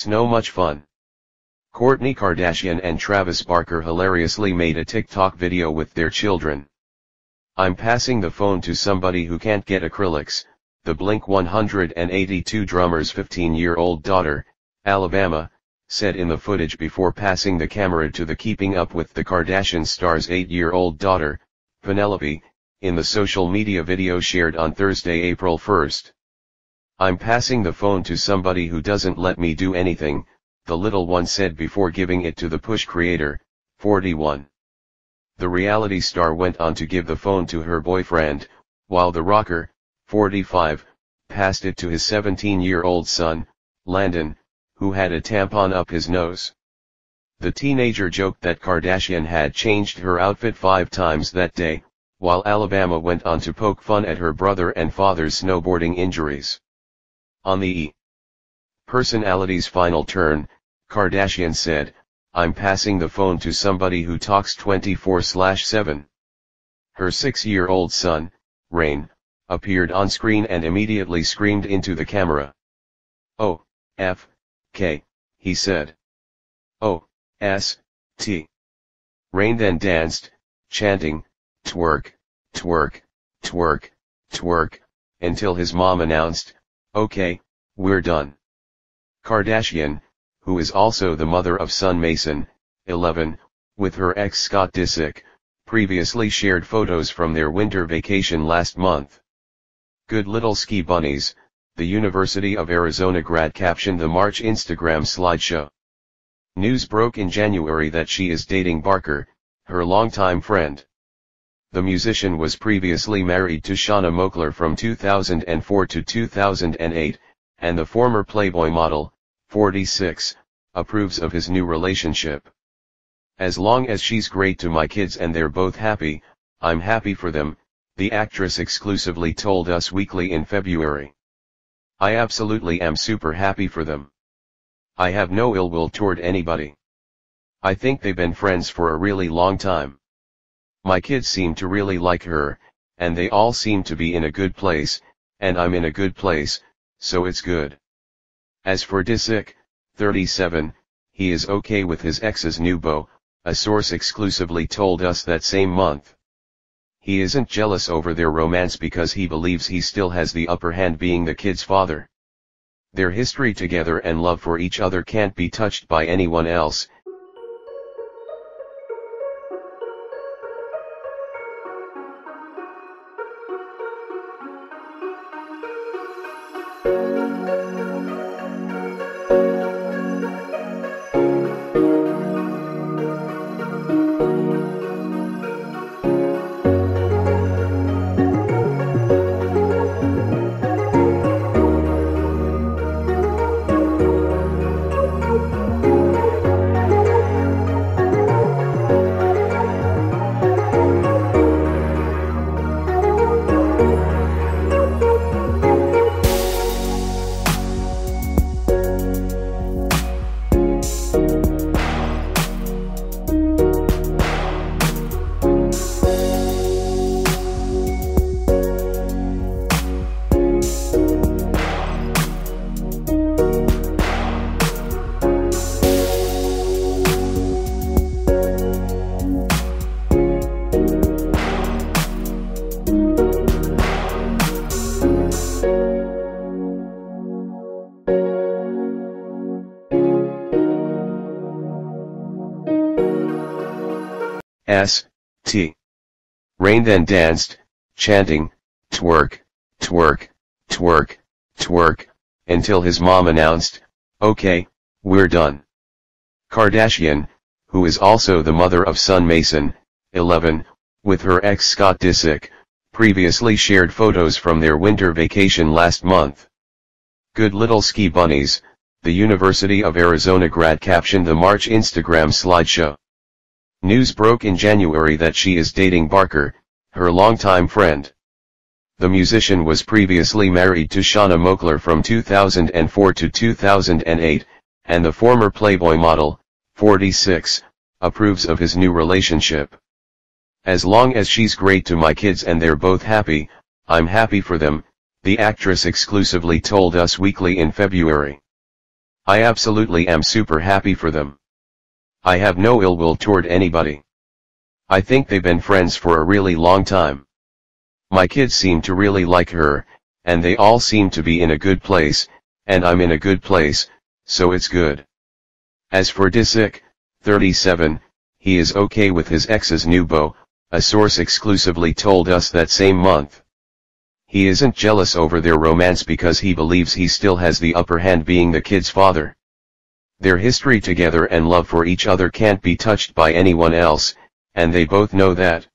It's no much fun. Kourtney Kardashian and Travis Barker hilariously made a TikTok video with their children. I'm passing the phone to somebody who can't get acrylics, the Blink-182 drummer's 15-year-old daughter, Alabama, said in the footage before passing the camera to the Keeping Up with the Kardashians star's 8-year-old daughter, Penelope, in the social media video shared on Thursday, April 1. I'm passing the phone to somebody who doesn't let me do anything, the little one said before giving it to the Poosh creator, 41. The reality star went on to give the phone to her boyfriend, while the rocker, 45, passed it to his 17-year-old son, Landon, who had a tampon up his nose. The teenager joked that Kardashian had changed her outfit 5 times that day, while Alabama went on to poke fun at her brother and father's snowboarding injuries. On the personality's final turn, Kardashian said, I'm passing the phone to somebody who talks 24/7. Her 6-year-old son, Reign, appeared on screen and immediately screamed into the camera. Oh, F, K, he said. Oh, S, T. Reign then danced, chanting, twerk, twerk, twerk, twerk, until his mom announced, okay, we're done. Kardashian, who is also the mother of son Mason, 11, with her ex Scott Disick, previously shared photos from their winter vacation last month. Good little ski bunnies, the University of Arizona grad captioned the March Instagram slideshow. News broke in January that she is dating Barker, her longtime friend. The musician was previously married to Shanna Moakler from 2004 to 2008, and the former Playboy model, 46, approves of his new relationship. As long as she's great to my kids and they're both happy, I'm happy for them, the actress exclusively told Us Weekly in February. I absolutely am super happy for them. I have no ill will toward anybody. I think they've been friends for a really long time. My kids seem to really like her, and they all seem to be in a good place, and I'm in a good place, so it's good. As for Disick, 37, he is okay with his ex's new beau, a source exclusively told us that same month. He isn't jealous over their romance because he believes he still has the upper hand being the kid's father. Their history together and love for each other can't be touched by anyone else. S, T. Reign then danced, chanting, twerk, twerk, twerk, twerk, until his mom announced, okay, we're done. Kardashian, who is also the mother of son Mason, 11, with her ex Scott Disick, previously shared photos from their winter vacation last month. Good little ski bunnies, the University of Arizona grad captioned the March Instagram slideshow. News broke in January that she is dating Barker, her longtime friend. The musician was previously married to Shanna Moakler from 2004 to 2008, and the former Playboy model, 46, approves of his new relationship. As long as she's great to my kids and they're both happy, I'm happy for them, the actress exclusively told Us Weekly in February. I absolutely am super happy for them. I have no ill will toward anybody. I think they've been friends for a really long time. My kids seem to really like her, and they all seem to be in a good place, and I'm in a good place, so it's good. As for Disick, 37, he is okay with his ex's new beau, a source exclusively told us that same month. He isn't jealous over their romance because he believes he still has the upper hand being the kid's father. Their history together and love for each other can't be touched by anyone else, and they both know that.